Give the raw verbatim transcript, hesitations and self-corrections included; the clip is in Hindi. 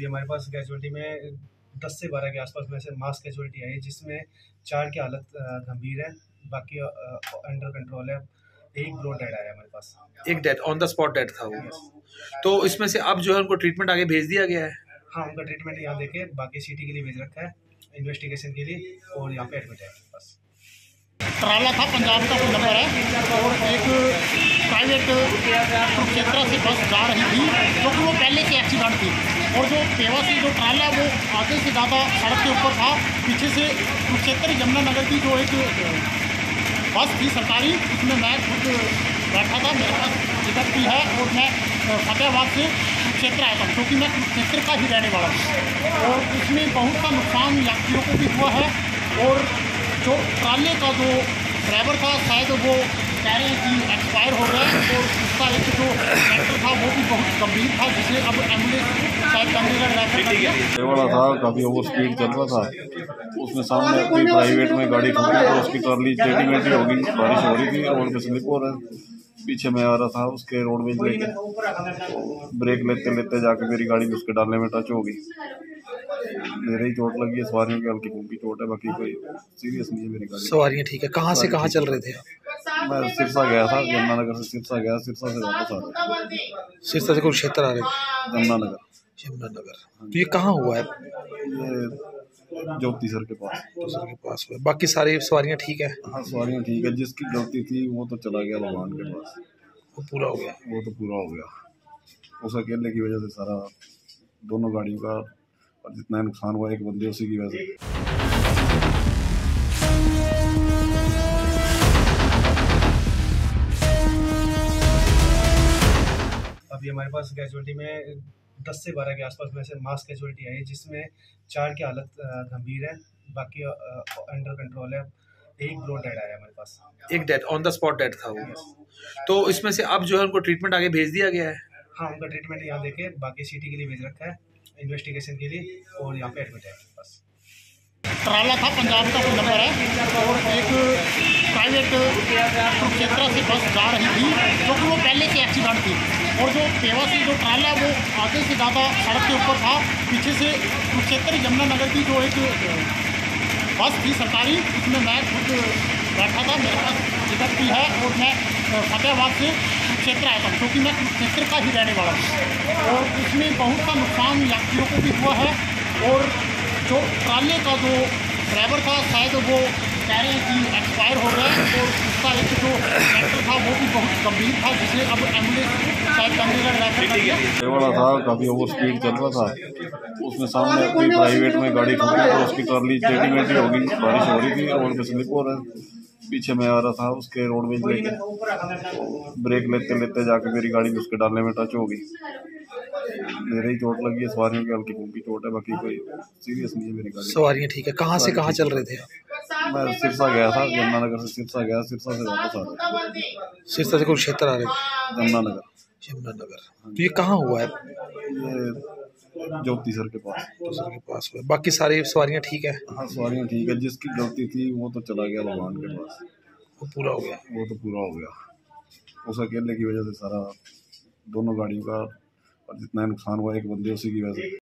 दी। हमारे पास कैजुअलिटी में दस से बारह के आसपास में से मास कैजुअलिटी आई है, जिसमें चार की हालत गंभीर है, बाकी अंडर कंट्रोल है। एक ब्रो डेड आया हमारे पास, एक dead on the spot dead था वो। तो इसमें से अब जो है उनको ट्रीटमेंट आगे भेज दिया गया है। हाँ, उनका ट्रीटमेंट यहाँ देके बाकी सिटी के लिए भेज रखा है, इन्वेस्टिगेशन के लिए, और यहाँ पे एडमिट है बस। ट्राला था, पंजाब का कोई नंबर है, और एक प्राइवेट कुरुक्षेत्र से बस जा रही थी, क्योंकि तो वो पहले से एक्सीडेंट थी। और जो पेवा से जो ट्राला है वो आगे से ज़्यादा सड़क के ऊपर था, पीछे से कुरुक्षेत्र यमुनानगर की जो एक बस थी सरकारी, उसमें मैं खुद बैठा था, मेरे पास टिकट भी है, और मैं फतेहाबाद से कुरुक्षेत्र आया था, क्योंकि मैं कुरुक्षेत्र का ही रहने वाला हूँ। और इसमें बहुत सा नुकसान यात्रियों को भी हुआ है, और जो ट्राले का जो ड्राइवर था शायद वो कह रहे हैं कि एक्सपायर हो रहा है, और उसका एक जो एक्टर था वो भी बहुत गंभीर था, जिसे अब एम्बुलेंस शायद चंडीगढ़ रेफर था। काफ़ी ओवर स्पीड चल रहा था, उसने सामने प्राइवेट में गाड़ी ठोकी, और उसकी ट्राली टेढ़ी मेढ़ी हो गई, बारिश हो रही थी और उसमें स्लिप हो रहा है। पीछे मैं आ रहा था उसके रोडवेज लेके, ब्रेक लेते लेते जाके मेरी गाड़ी में उसके डालने में टच हो गई, मेरे ही चोट लगी है। सवारियों की हल्की फुल्की चोट है, बाकी कोई सीरियस नहीं है मेरी गाड़ी। सवारियाँ ठीक है। कहाँ से कहाँ चल रहे थे? मैं सिरसा गया था, यमुनानगर से सिरसा गया, सिरसा से वापस आ रहा था। सिरसा से कुरुक्षेत्र आ रहे थे? यमुनानगर। यमुनानगर। तो ये कहाँ हुआ है? ये ज्योतिसर के पास। ज्योतिसर के पास हुआ। बाकी सारी सवारियाँ ठीक है? हाँ, सवारियाँ ठीक है। जिसकी गलती थी वो तो चला गया भगवान के पास, वो पूरा हो गया, वो तो पूरा हो गया। उस अकेले की वजह से सारा दोनों गाड़ियों का और जितना नुकसान हुआ एक बंदे उसी की वजह से। अभी हमारे पास कैजुअलिटी में दस से बारह के आसपास में से मास कैजुअलिटी आई है, जिसमें चार की हालत गंभीर है, बाकी अंडर कंट्रोल है। एक ब्रो डेड आया हमारे पास, एक dead on the spot dead था वो। तो इसमें से अब जो है उनको ट्रीटमेंट आगे भेज दिया गया है। हाँ, उनका ट्रीटमेंट यहाँ देके बाकी सिटी के लिए भेज रखा है, इन्वेस्टिगेशन के लिए, और यहाँ पे एडमिट है बस। ट्राला था, पंजाब का कोई नंबर है, और एक प्राइवेट कुरुक्षेत्र से बस जा रही थी, क्योंकि वो पहले से एक्सीडेंट थी। और जो पेवा से जो ट्राला है वो आगे से ज़्यादा सड़क के ऊपर था, पीछे से कुरुक्षेत्र यमुनानगर की जो एक बस थी सरकारी, उसमें मैं खुद बैठा था, मेरे पास टिकट भी है, और मैं फतेहाबाद से कुरुक्षेत्र आया था, क्योंकि मैं कुरुक्षेत्र का ही रहने वाला हूँ। और इसमें बहुत सा नुकसान यात्रियों को भी हुआ है, और जो ट्राले का जो ड्राइवर था शायद वो कह रहे हैं कि एक्सपायर हो रहा है, और उसका एक जो एक्टर था वो भी बहुत गंभीर था, जिसे अब एम्बुलेंस शायद चंडीगढ़ रेफर। था काफ़ी ओवर स्पीड चल रहा था, उसने सामने अपनी प्राइवेट में गाड़ी ठोकी, और उसकी ट्राली टेढ़ी मेढ़ी हो गई, बारिश हो रही थी और उसमें स्लिप हो रहा है। पीछे मैं आ रहा था उसके रोडवेज लेके, ब्रेक लेते लेते जाके मेरी गाड़ी में उसके डालने में टच हो गई, मेरे ही चोट लगी है। सवारियों की हल्की फुल्की चोट है, बाकी कोई सीरियस नहीं है मेरी गाड़ी। सवारियाँ ठीक है। कहाँ से कहाँ चल रहे थे? मैं सिरसा गया था, यमुनानगर से सिरसा गया, सिरसा से वापस आ रहा था। सिरसा से कुरुक्षेत्र आ रहे थे? यमुनानगर। यमुनानगर। तो ये कहाँ हुआ है? ये ज्योतिसर के पास। ज्योतिसर के पास हुआ। बाकी सारी सवारियाँ ठीक है? हाँ, सवारियाँ ठीक है। जिसकी गलती थी वो तो चला गया भगवान के पास, वो पूरा हो गया, वो तो पूरा हो गया। उस अकेले की वजह से सारा दोनों गाड़ियों का और जितना नुकसान हुआ एक बंदे उसी की वजह से।